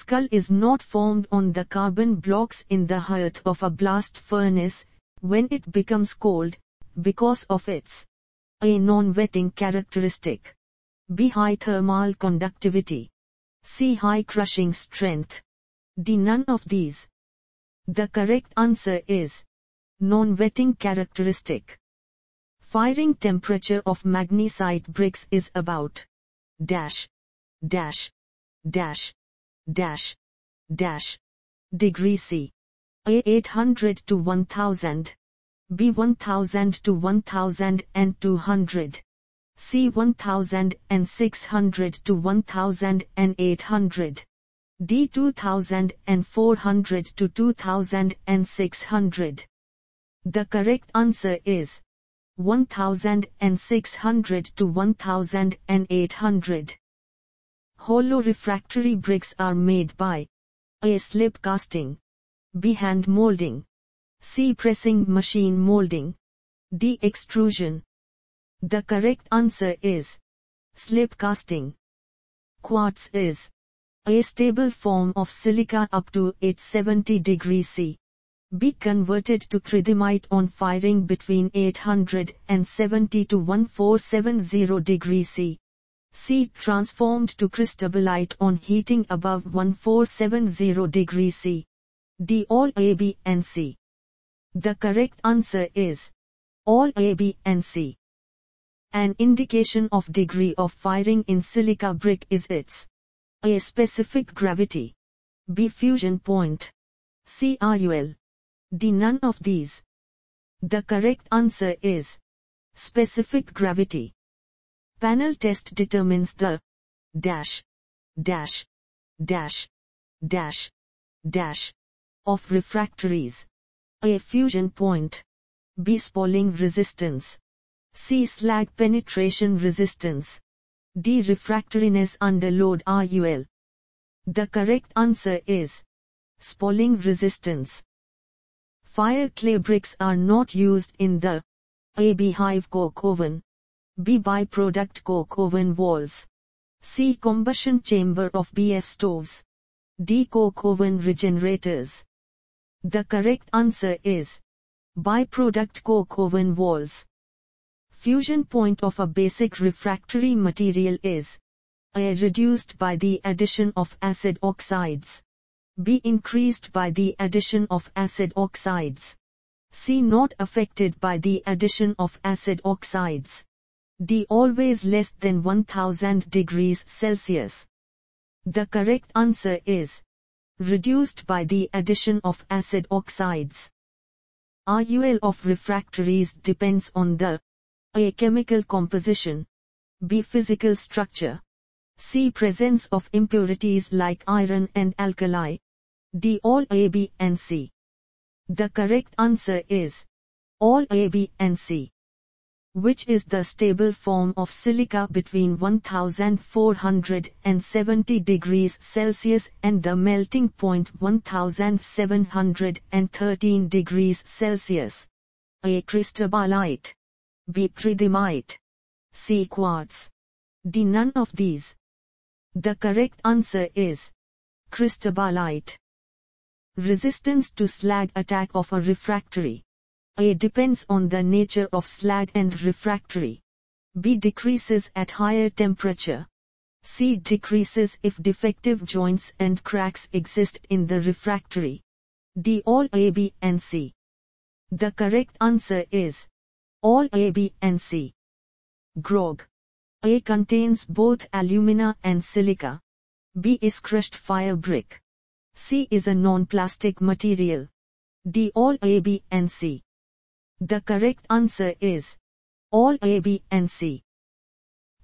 skull is not formed on the carbon blocks in the heart of a blast furnace, when it becomes cold, because of its A. non-wetting characteristic, B. high thermal conductivity, C. high crushing strength, D. none of these. The correct answer is non-wetting characteristic. Firing temperature of magnesite bricks is about degree C. A 800 to 1000, B 1000 to 1200, C 1600 to 1800, D 2400 to 2600. The correct answer is 1600 to 1800. Hollow refractory bricks are made by A. slip casting, B. hand molding, C. pressing machine molding, D. extrusion. The correct answer is slip casting. Quartz is A. stable form of silica up to 870 degrees C. B. converted to tridymite on firing between 870 to 1470 degrees C. C. transformed to cristobalite on heating above 1470 degrees C. D. all A, B and C. The correct answer is all A, B and C. An indication of degree of firing in silica brick is its A. specific gravity, B. fusion point, C. RUL, D. none of these. The correct answer is specific gravity. Panel test determines the ... of refractories. A. fusion point, B. spalling resistance, C. slag penetration resistance, D. refractoriness under load RUL. The correct answer is spalling resistance. Fire clay bricks are not used in the A. beehive coke oven, B. byproduct coke oven walls, C. combustion chamber of BF stoves, D. coke oven regenerators. The correct answer is byproduct coke oven walls. Fusion point of a basic refractory material is A. reduced by the addition of acid oxides, B. increased by the addition of acid oxides, C. not affected by the addition of acid oxides, D. always less than 1000 degrees Celsius. The correct answer is reduced by the addition of acid oxides. RUL of refractories depends on the A. chemical composition, B. physical structure, C. presence of impurities like iron and alkali, D. all A, B and C. The correct answer is all A, B and C. Which is the stable form of silica between 1470 degrees Celsius and the melting point 1713 degrees Celsius? A. cristobalite, B. tridymite, C. quartz, D. none of these. The correct answer is cristobalite. Resistance to slag attack of a refractory. A. depends on the nature of slag and refractory, B. decreases at higher temperature, C. decreases if defective joints and cracks exist in the refractory, D. all A, B and C. The correct answer is all A, B and C. Grog. A. contains both alumina and silica, B. is crushed fire brick, C. is a non-plastic material, D. all A, B and C. The correct answer is all A, B and C.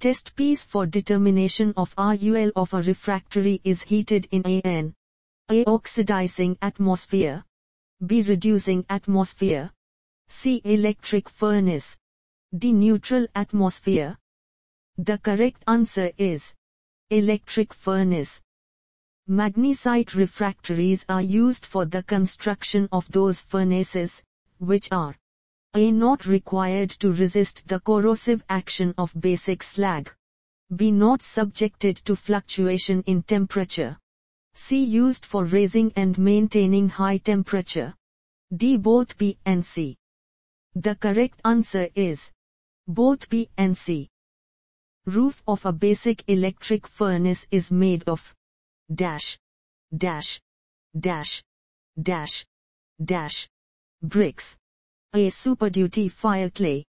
Test piece for determination of RUL of a refractory is heated in an A. oxidizing atmosphere, B. reducing atmosphere, C. electric furnace, D. neutral atmosphere. The correct answer is electric furnace. Magnesite refractories are used for the construction of those furnaces, which are A. not required to resist the corrosive action of basic slag, B. not subjected to fluctuation in temperature, C. Used for raising and maintaining high temperature. D. Both B and C. The correct answer is both B and C. Roof of a basic electric furnace is made of dash, dash, dash, dash, dash, bricks. A. Super Duty fire clay.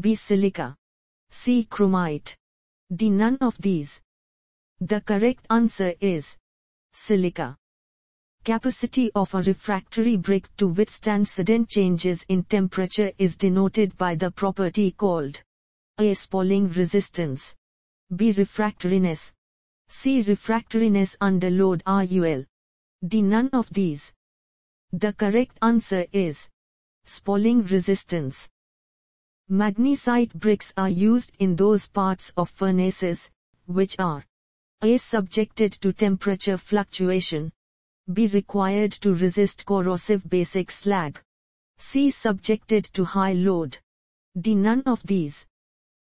B. Silica. C. Chromite. D. None of these. The correct answer is silica. Capacity of a refractory brick to withstand sudden changes in temperature is denoted by the property called A. Spalling resistance. B. Refractoriness. C. Refractoriness under load RUL. D. None of these. The correct answer is spalling resistance. Magnesite bricks are used in those parts of furnaces which are A. Subjected to temperature fluctuation. B. Required to resist corrosive basic slag. C. Subjected to high load. D. None of these.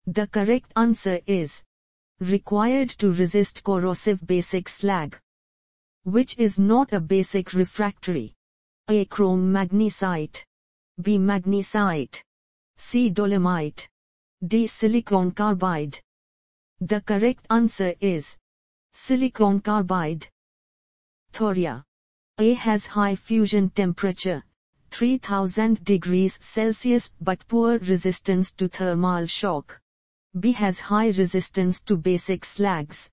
The correct answer is required to resist corrosive basic slag, which is not a basic refractory. A. Chrome magnesite. B. Magnesite. C. Dolomite. D. Silicon carbide. The correct answer is silicon carbide. Thoria. A. Has high fusion temperature, 3000 degrees Celsius, but poor resistance to thermal shock. B. Has high resistance to basic slags.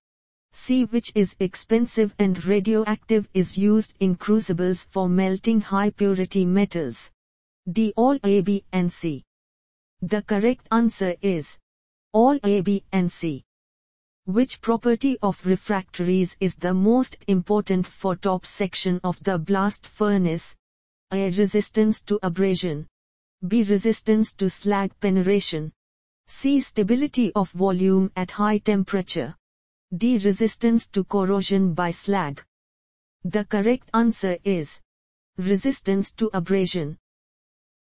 C. Which is expensive and radioactive, is used in crucibles for melting high purity metals. D. All A, B and C. The correct answer is all A, B and C. Which property of refractories is the most important for top section of the blast furnace? A. Resistance to abrasion. B. Resistance to slag penetration. C. Stability of volume at high temperature. D. Resistance to corrosion by slag. The correct answer is resistance to abrasion.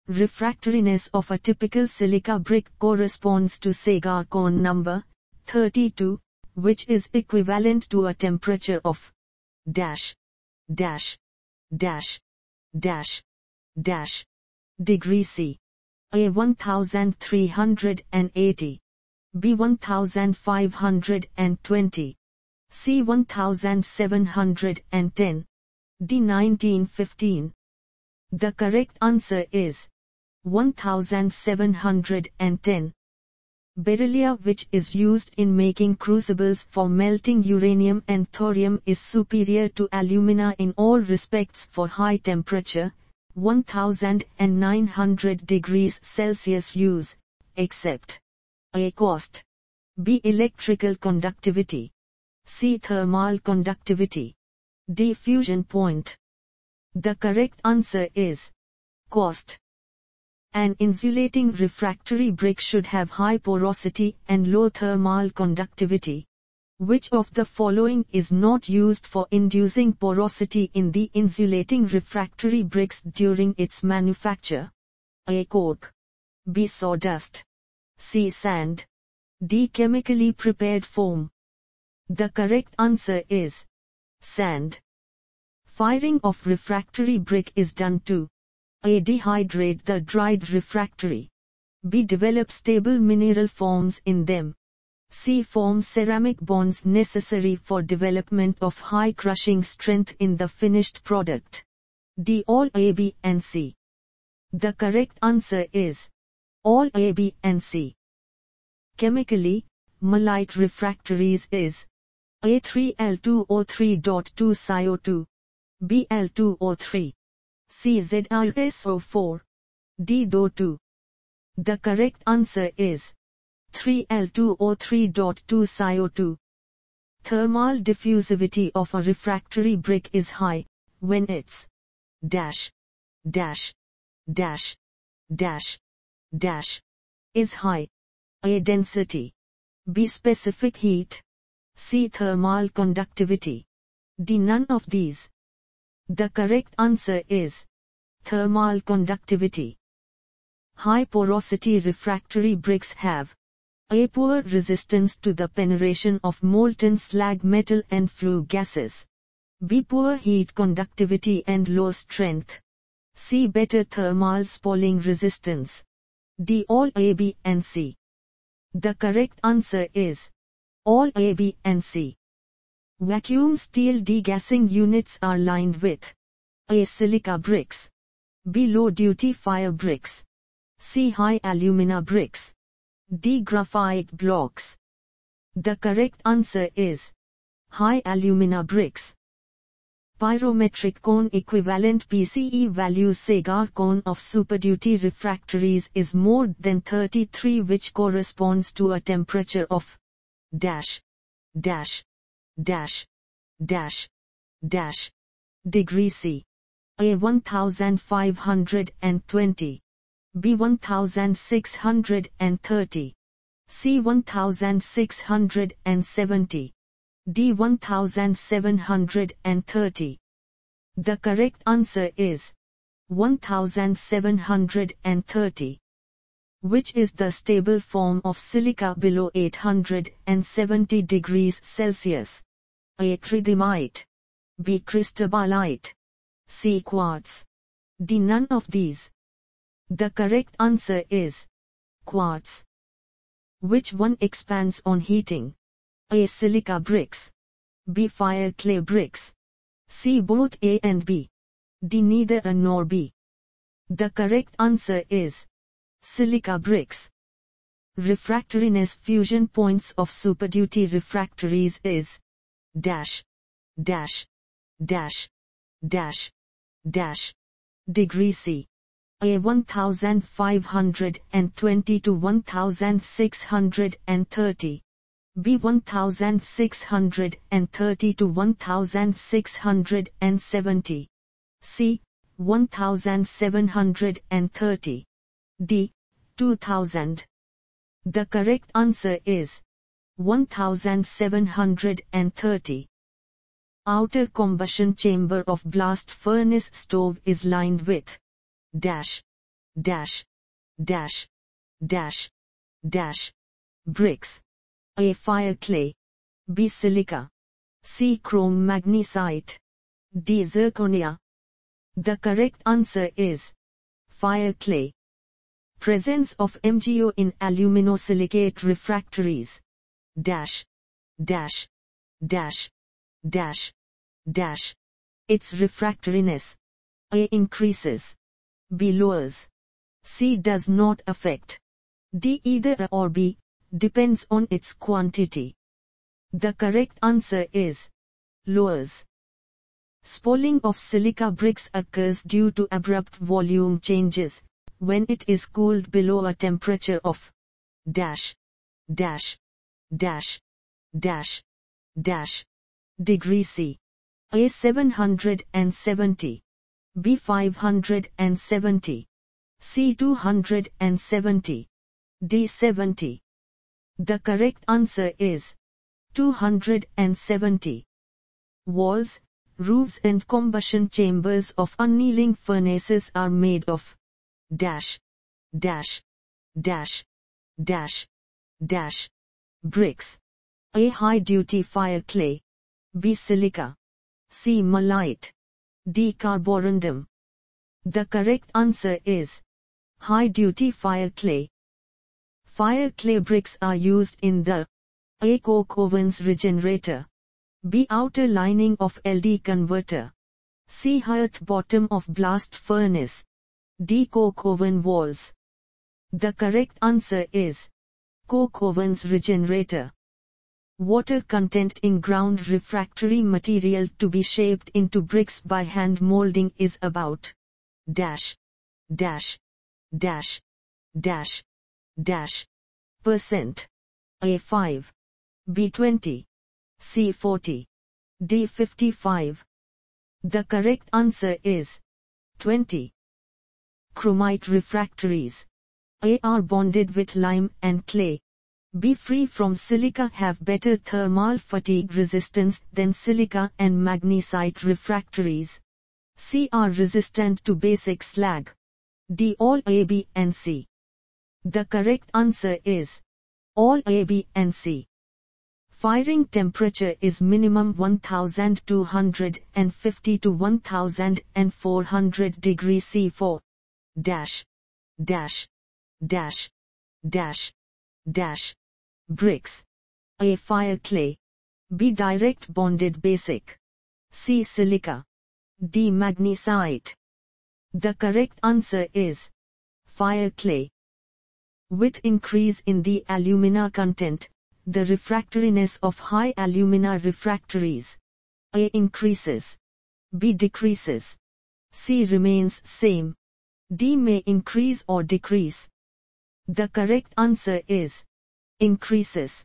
Refractoriness of a typical silica brick corresponds to Segar cone number 32, which is equivalent to a temperature of dash, dash, dash, dash, dash, degree C. A. 1380. B. 1520. C. 1710. D. 1915. The correct answer is 1710. Beryllia, which is used in making crucibles for melting uranium and thorium, is superior to alumina in all respects for high temperature, 1900 degrees Celsius use, except A. Cost. B. Electrical conductivity. C. Thermal conductivity. D. Fusion point. The correct answer is cost. An insulating refractory brick should have high porosity and low thermal conductivity. Which of the following is not used for inducing porosity in the insulating refractory bricks during its manufacture? A. Coke. B. Sawdust. C. Sand. D. Chemically prepared foam. The correct answer is sand. Firing of refractory brick is done to A. Dehydrate the dried refractory. B. Develop stable mineral forms in them. C. Form ceramic bonds necessary for development of high crushing strength in the finished product. D. All A, B and C. The correct answer is all A, B and C. Chemically, mullite refractories is A. 3L2O3.2 CO2. B. L2O3. C. ZrSO4. D. DO2. The correct answer is 3L2O3.2 CO2. Thermal diffusivity of a refractory brick is high when its dash, dash, dash, dash, dash is high. A. Density. B. Specific heat. C. Thermal conductivity. D. None of these. The correct answer is thermal conductivity. High porosity refractory bricks have A. Poor resistance to the penetration of molten slag metal and flue gases. B. Poor heat conductivity and low strength. C. Better thermal spalling resistance. D. All A, B, and C. The correct answer is all A, B, and C. Vacuum steel degassing units are lined with A. Silica bricks. B. Low-duty fire bricks. C. High alumina bricks. D. Graphite blocks. The correct answer is high alumina bricks. Pyrometric cone equivalent PCE value Sagar cone of superduty refractories is more than 33, which corresponds to a temperature of degree C. A. 1520. B. 1630. C. 1670. D. 1730. The correct answer is 1730, which is the stable form of silica below 870 degrees Celsius. A. Tridymite. B. Cristobalite. C. Quartz. D. None of these. The correct answer is quartz. Which one expands on heating? A. Silica bricks. B. Fire clay bricks. C. Both A and B. D. Neither A nor B. The correct answer is silica bricks. Refractoriness fusion points of superduty refractories is degree C. A. 1520 to 1630. B. 1630 to 1670. C. 1730. D. 2000. The correct answer is 1730. Outer combustion chamber of blast furnace stove is lined with bricks. A. Fire clay. B. Silica. C. Chrome magnesite. D. Zirconia. The correct answer is fire clay. Presence of MgO in aluminosilicate refractories. Its refractoriness. A. Increases. B. Lowers. C. Does not affect. D. Either A or B. Depends on its quantity. The correct answer is lowers. Spalling of silica bricks occurs due to abrupt volume changes when it is cooled below a temperature of degree C. A. 770. B. 570. C. 270. D. 70. The correct answer is 270. Walls, roofs and combustion chambers of annealing furnaces are made of bricks. A. High-duty fire clay. B. Silica. C. Mullite. D. Carborundum. The correct answer is high-duty fire clay. Fire clay bricks are used in the A. Coke ovens regenerator. B. Outer lining of LD converter. C. Hearth bottom of blast furnace. D. Coke oven walls. The correct answer is coke ovens regenerator. Water content in ground refractory material to be shaped into bricks by hand molding is about percent. A. 5. B. 20. C. 40. D. 55. The correct answer is 20. Chromite refractories. A. Are bonded with lime and clay. B. Free from silica have better thermal fatigue resistance than silica and magnesite refractories. C. Are resistant to basic slag. D. All A, B, and C. The correct answer is all A, B, and C. Firing temperature is minimum 1250 to 1400 degrees C for bricks. A. Fire clay. B. Direct bonded basic. C. Silica. D. Magnesite. The correct answer is fire clay. With increase in the alumina content, the refractoriness of high alumina refractories A. increases, B. decreases, C. remains same, D. may increase or decrease. The correct answer is increases.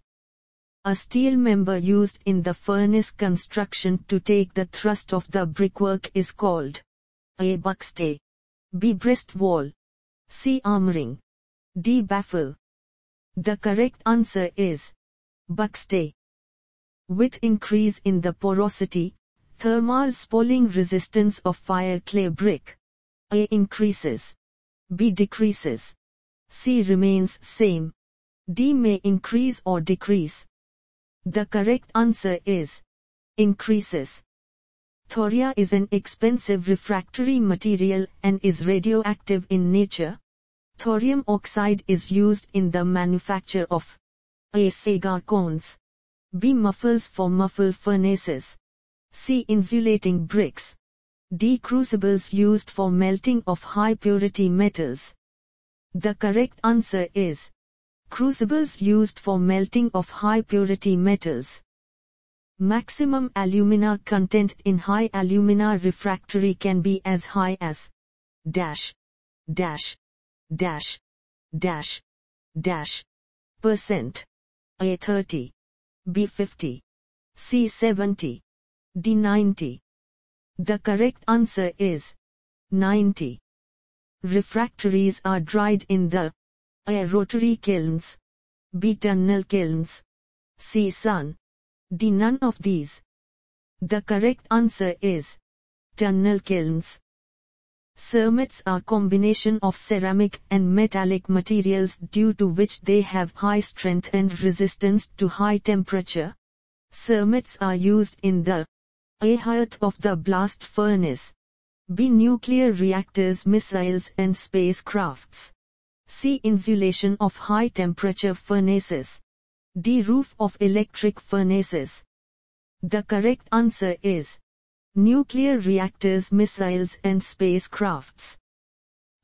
A steel member used in the furnace construction to take the thrust of the brickwork is called A. buckstay, B. breast wall, C. armoring, D. baffle. The correct answer is buckstay. With increase in the porosity, thermal spalling resistance of fire clay brick A. increases, B. decreases, C. remains same, D. may increase or decrease. The correct answer is increases. Thoria is an expensive refractory material and is radioactive in nature. Thorium oxide is used in the manufacture of A. cigar cones, B. muffles for muffle furnaces, C. insulating bricks, D. crucibles used for melting of high purity metals. The correct answer is crucibles used for melting of high purity metals. Maximum alumina content in high alumina refractory can be as high as %. A. 30, B. 50, C. 70, D. 90. The correct answer is 90. Refractories are dried in the A. rotary kilns, B. tunnel kilns, C. sun, D. none of these. The correct answer is tunnel kilns. Cermets are combination of ceramic and metallic materials due to which they have high strength and resistance to high temperature. Cermets are used in the A. hearth of the blast furnace, B. nuclear reactors, missiles and spacecrafts, C. insulation of high temperature furnaces, D. roof of electric furnaces. The correct answer is nuclear reactors, missiles and spacecrafts.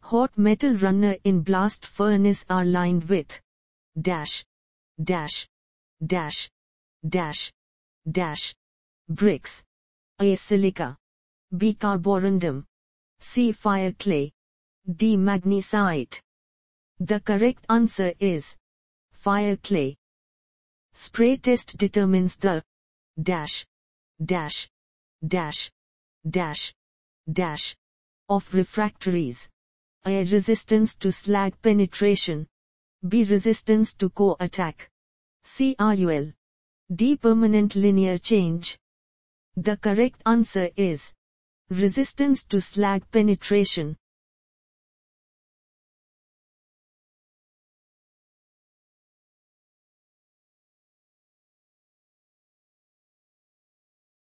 Hot metal runner in blast furnace are lined with ... bricks, A. silica, B. carborundum, C. fire clay, D. magnesite. The correct answer is fire clay. Spray test determines the % of refractories. A. resistance to slag penetration, B. resistance to core attack, C. RUL, D. permanent linear change. The correct answer is resistance to slag penetration.